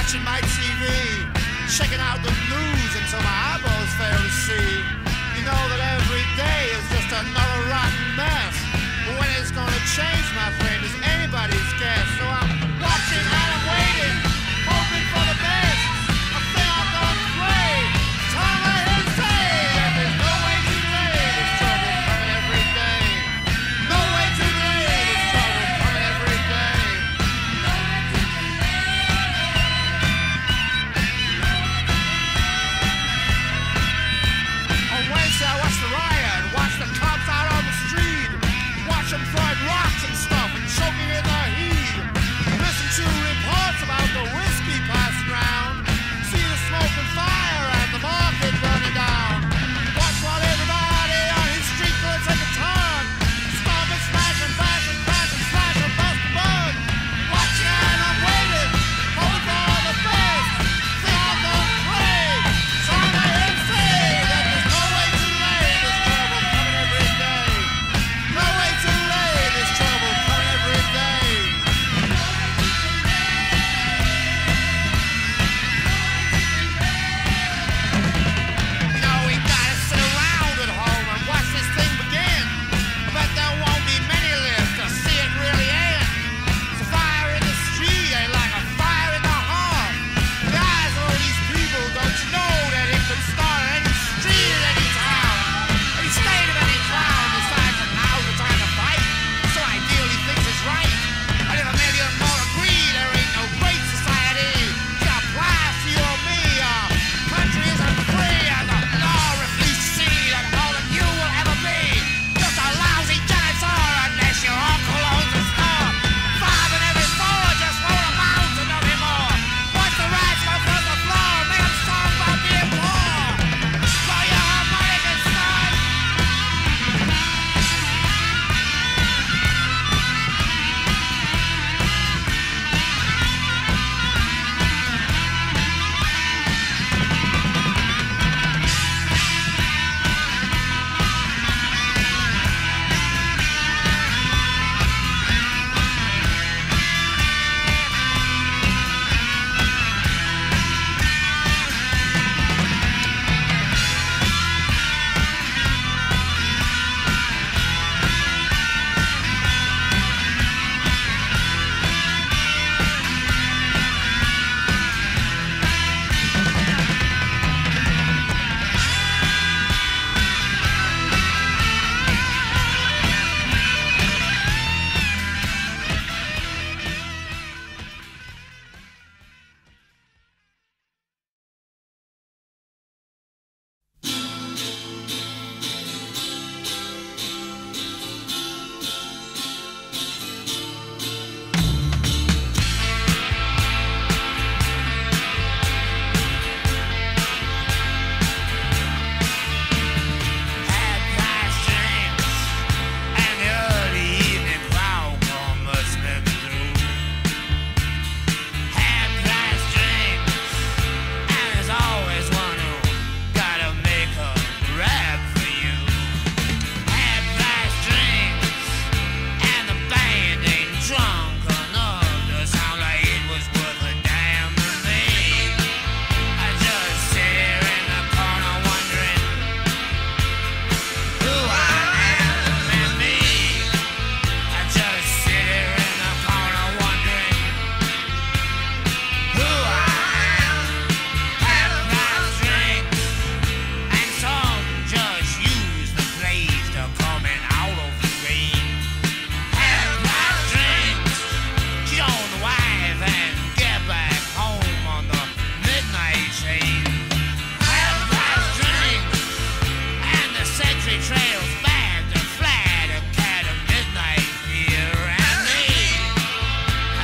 watching my TV, checking out the news until my eyeballs fail to see. You know that every day is just another rotten mess, but when it's gonna change, my friend, is anybody's guess. So I'm watching and I'm waiting, hoping for the best. I think I'm gonna play. Time right here to say that there's no way too late. It's trouble coming every day. No way too late. It's trouble coming every day. No way too late. On Wednesday I watched the riot, watched the cops out on the street, watched them throw rocks and stuff and choking in their heat. Listen to reports about the whiskey passed around. See the smoke and fire and the market burning down. Watch while everybody on his street goes at the time. Stomp and smash and bash and bash and slash and bust and burn. Watching and I'm waiting, hoping for all the best. See how they'll play. So I'm out here to say that there's no way too late. There's trouble coming every day. No way too late. There's trouble coming every day. You know we gotta sit around at home and watch this thing begin. I bet there won't be many left to see it really end. It's a fire in the street ain't like a fire in the heart. The eyes of all these people don't you know that it could start at any street, at any town, any state of any clown decides that now's the time to fight. So ideally thinks it's right. I never maybe I'm more agree there ain't no great society that applies to you or me. Our country isn't free and the law refuses to see that all of you will ever be just a lousy janitor unless your uncle owns a store. 5 in every 4 just won't amount to nothing more. Watch the rats go through the floor, make them sound about being poor. Blow your harmonica, son. Half past James and the early evening clown come rustling through. Half past James and there's always one who gotta make a rap for you. Half past James and the band ain't drunk enough to sound like it was worth a damn to me. I just sit here in the corner wondering who I am and me. I just sit here in the corner wondering who I am. Half past drinks, and some just use the plays to coming out of the rain. Half past drinks, Joan the wife and get back home on the midnight train. Half past drinks, and the sentry trails back to flat a cat of midnight fear and me.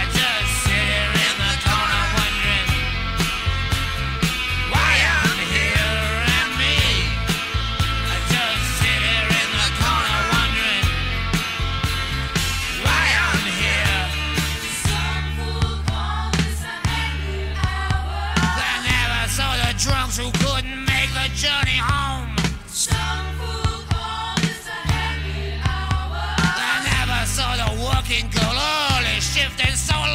I just sit here in the corner wondering why I'm here and me. I just sit here in the corner wondering why I'm here. Some fool called this a happy hour. I never saw the drunks who couldn't make the journey home. Some fool called this a happy hour. I never saw the working girl early shifting so long.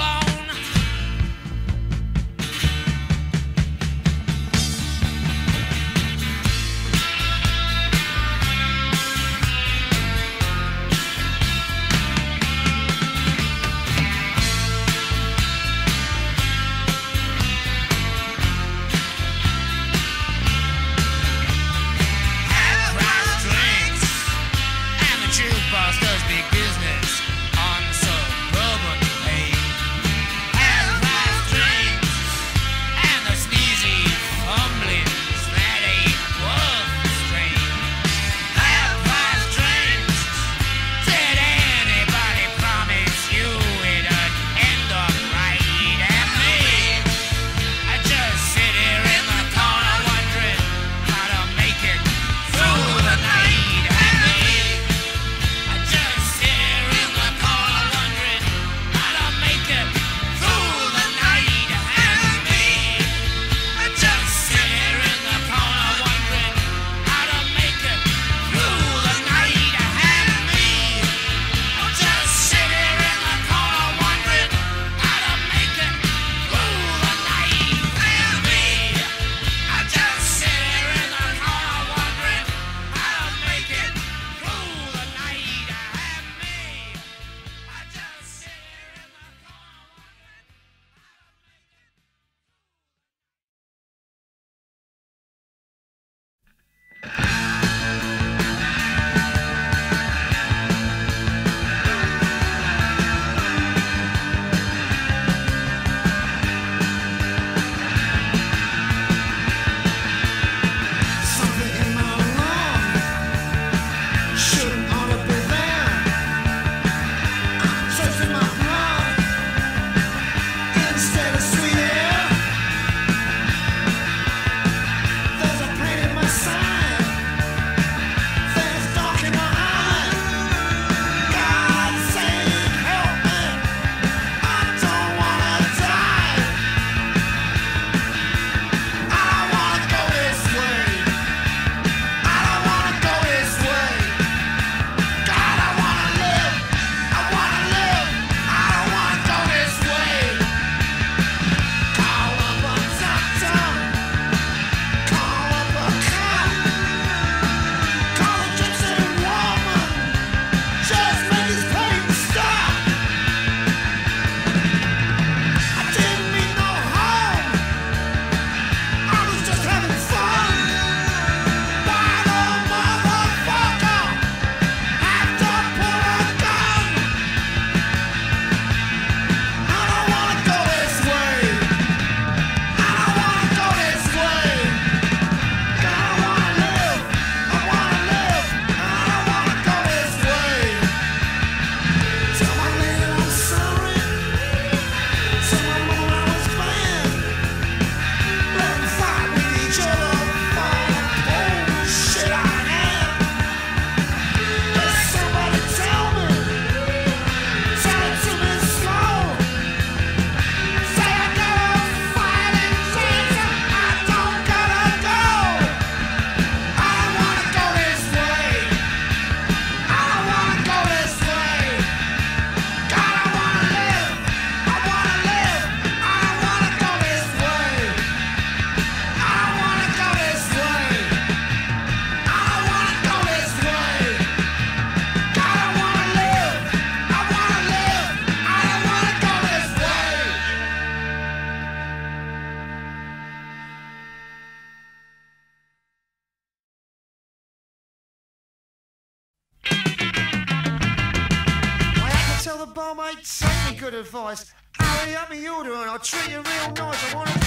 ain't taking good advice. Harry, have me order and I'll treat you real nice. I want a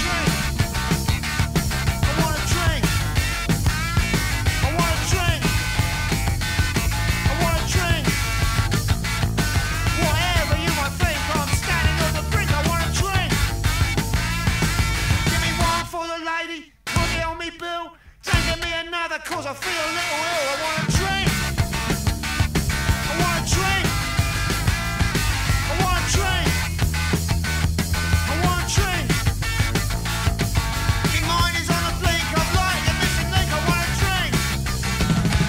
drink. I want a drink. I want a drink. I want a drink. Whatever you might think, I'm standing on the brink. I want a drink. Give me one for the lady. Put it on me, Bill. Don't give me another, cause I feel a little ill. I want a drink. I want a drink. I want a drink. I want a drink. Your mind is on a blink. I'm like a missing link. I want a drink.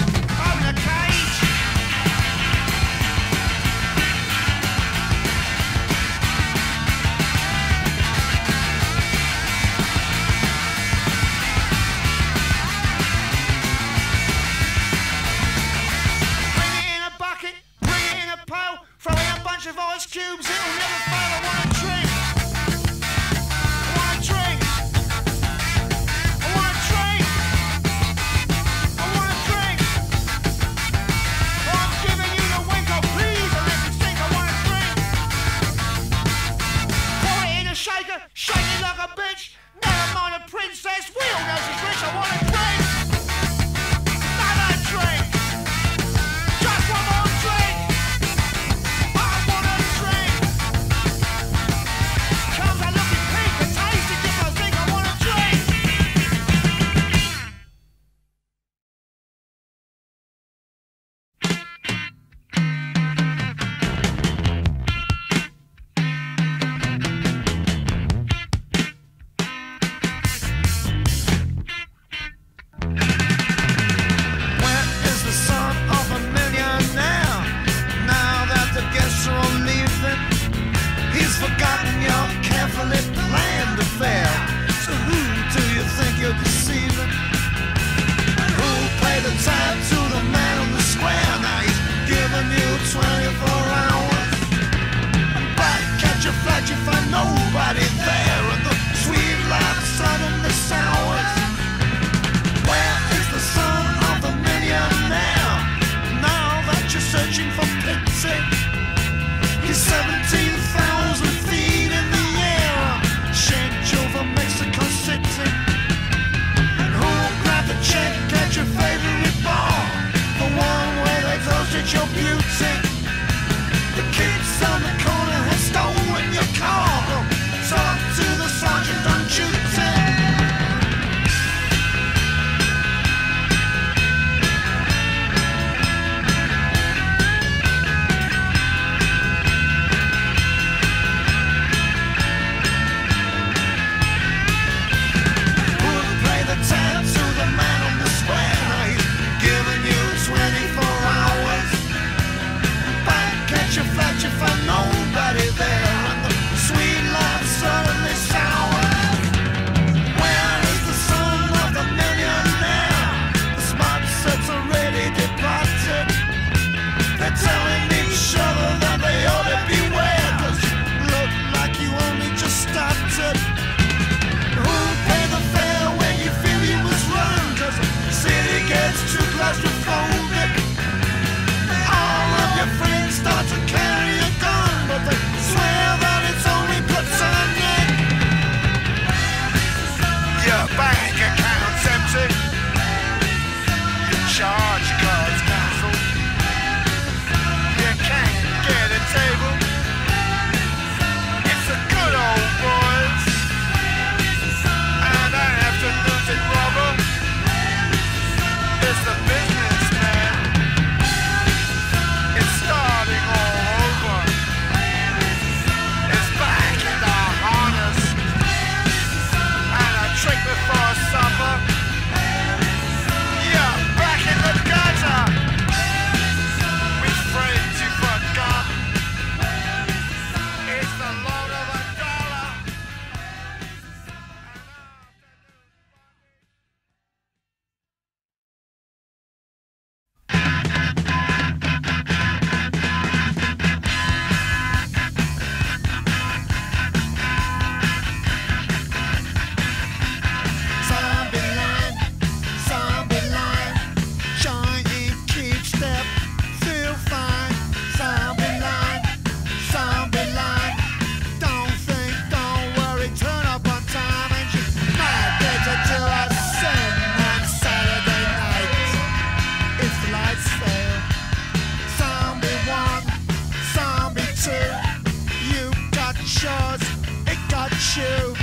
issue.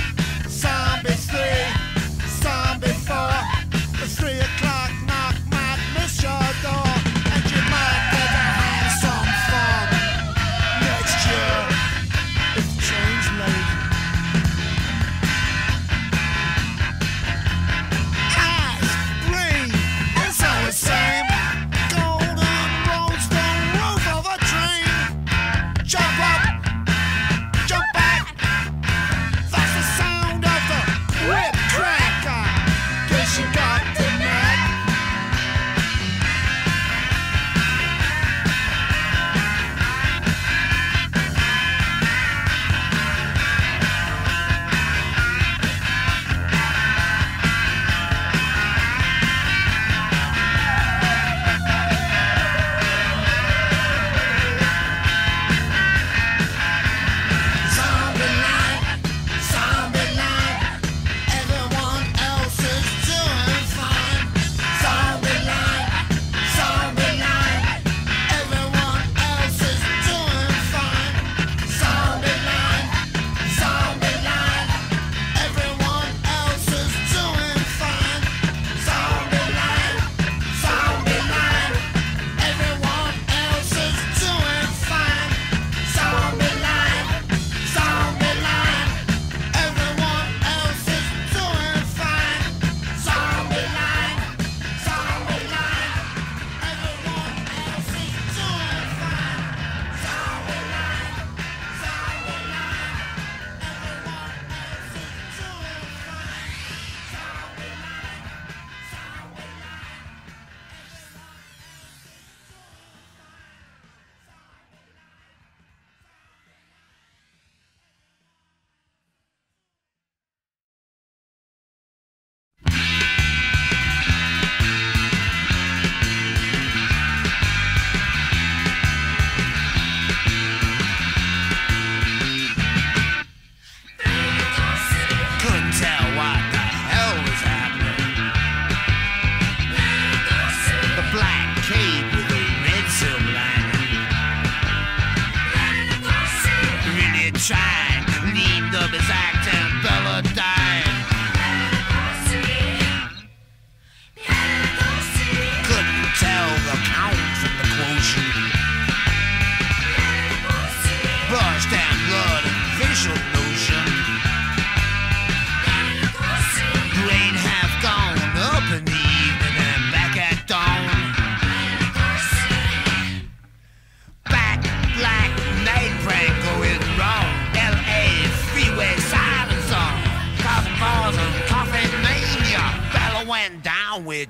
Zombies 3, Zombies 4. It's 3 o'clock, knock, knock, miss your door. And you might never have some fun next year if you change late. Eyes, green, it's all the same. Golden roads, the roof of a dream. Jump up.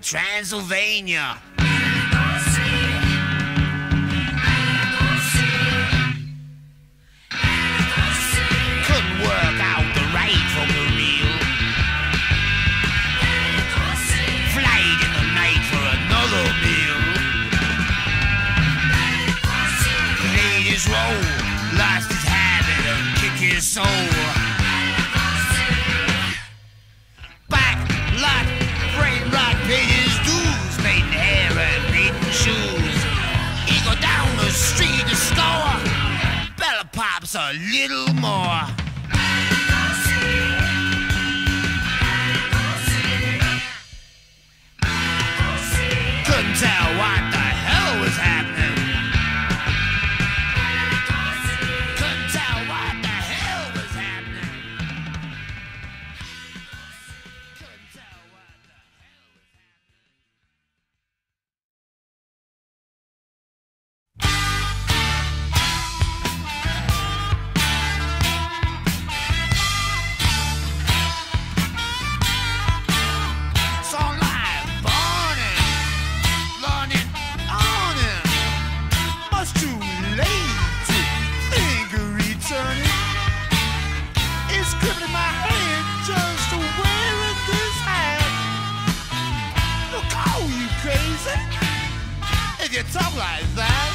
Transylvania. Couldn't work out the right from the real. Flight in the night for another meal. Laid his roll, lost his habit and kicked his soul. A little more. Couldn't tell what the hell was happening. Couldn't tell what the hell was happening. Couldn't tell what the hell was happening. You talk like that.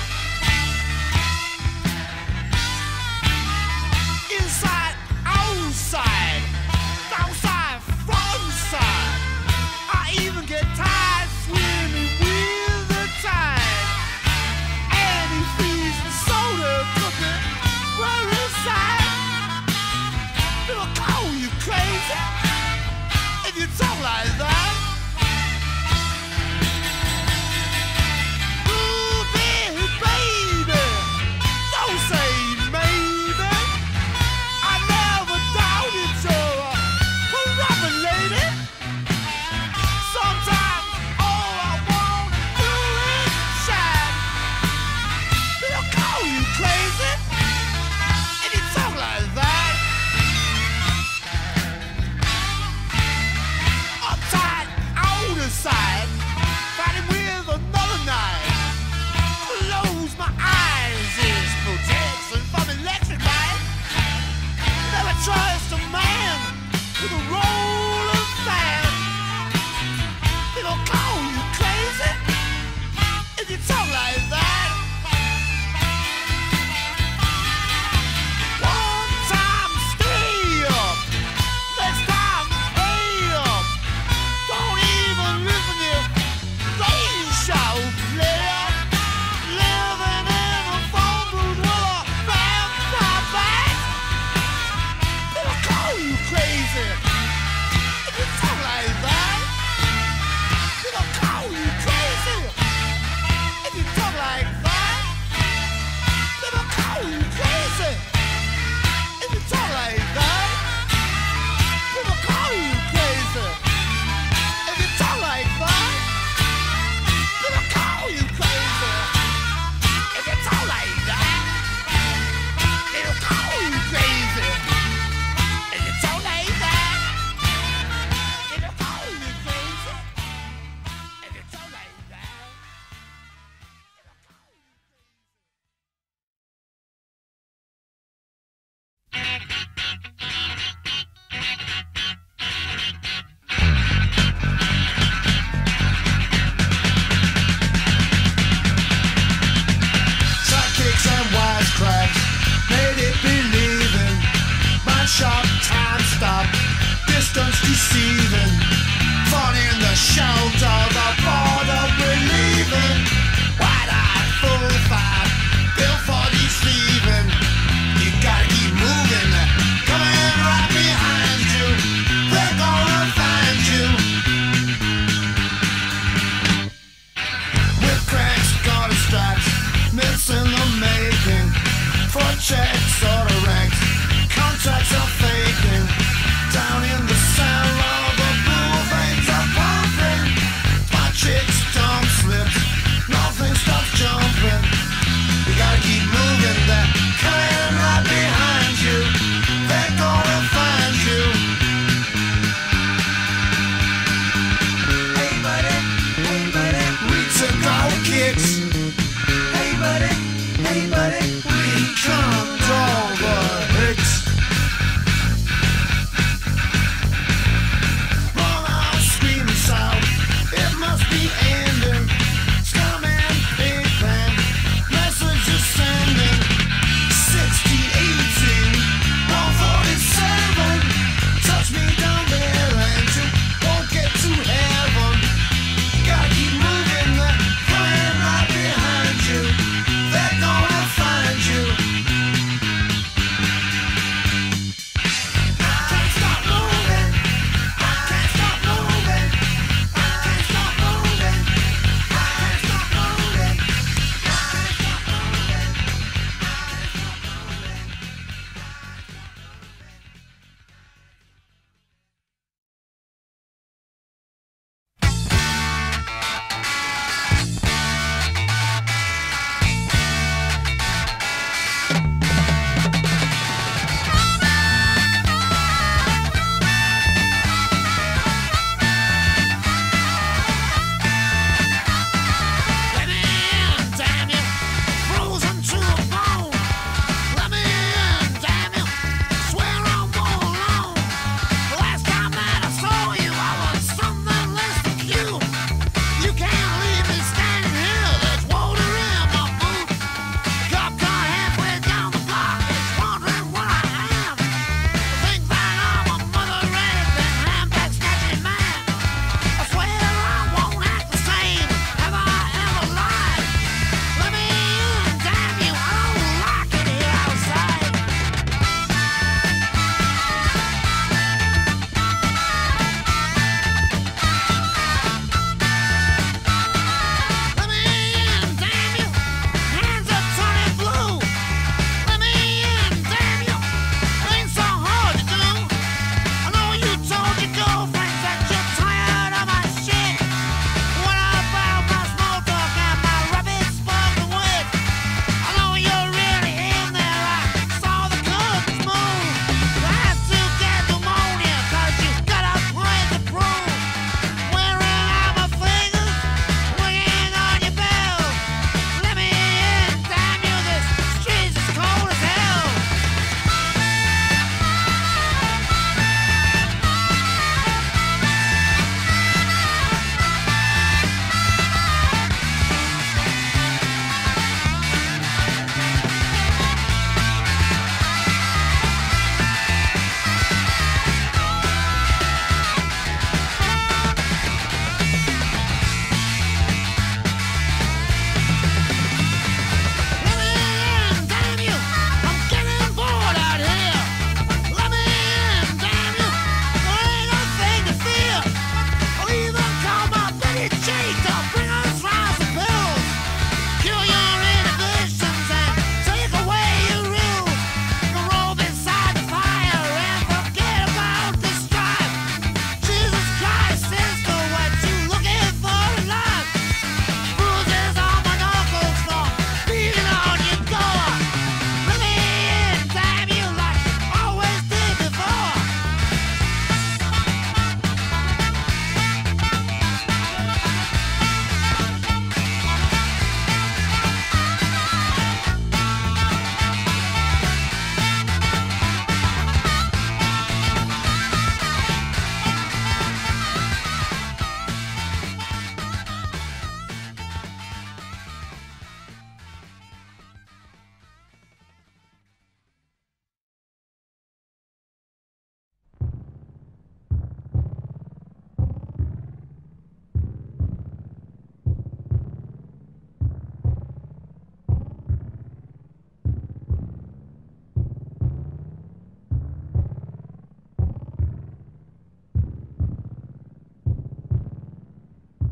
Inside, outside, outside, from side. I even get tired swimming with the tide. And he feeds the soda cooking right inside. Little you talk like that? Ooh, baby, don't say maybe. I never doubted you, forever, lady. Sometimes all I want to do is shine. They'll call you crazy if you talk like that. Side, fighting with another knife. Close my eyes, it's protection from electric light. Never trust a man with a rolling fan. They don't call you crazy if you talk like that. One time stay up, next time pay up. Don't no.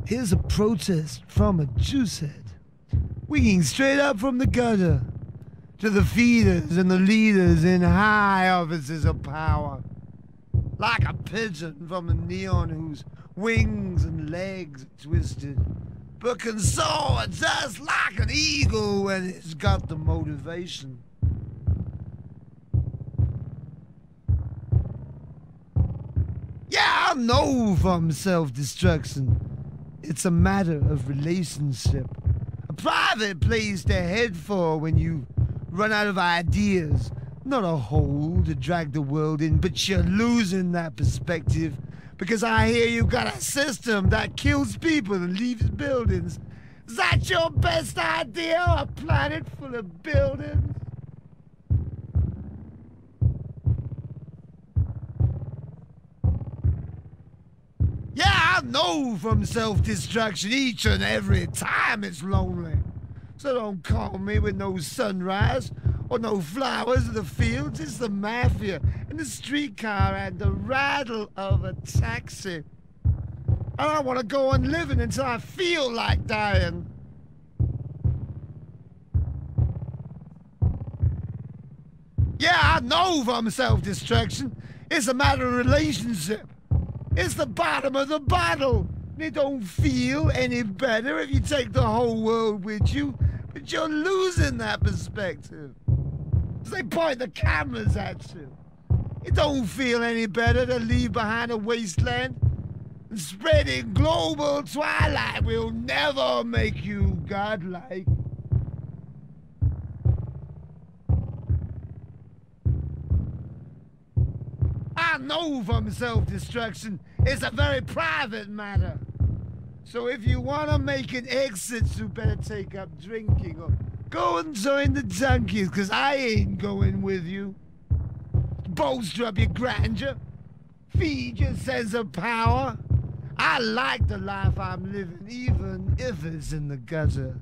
Here's a protest from a juicehead. Wigging straight up from the gutter to the feeders and the leaders in high offices of power. Like a pigeon from the neon whose wings and legs are twisted, but can soar just like an eagle when it's got the motivation. Yeah, I know from self-destruction. It's a matter of relationship. A private place to head for when you run out of ideas. Not a hole to drag the world in, but you're losing that perspective because I hear you've got a system that kills people and leaves buildings. Is that your best idea? A planet full of buildings? Yeah, I know from self-destruction each and every time it's lonely. So don't call me with no sunrise or no flowers in the fields. It's the mafia and the streetcar and the rattle of a taxi. I don't want to go on living until I feel like dying. Yeah, I know from self-destruction. It's a matter of relationship. It's the bottom of the bottle. It don't feel any better if you take the whole world with you, but you're losing that perspective. They point the cameras at you. It don't feel any better to leave behind a wasteland. And spreading global twilight will never make you godlike. I know from self-destruction it's a very private matter. So if you want to make an exit, you better take up drinking or go and join the junkies, because I ain't going with you. Bolster up your grandeur. Feed your sense of power. I like the life I'm living, even if it's in the gutter.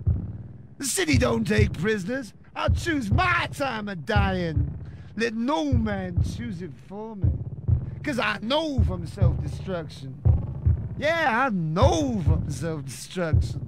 The city don't take prisoners. I'll choose my time of dying. Let no man choose it for me. Because I know from self-destruction. Yeah, I know from self-destruction.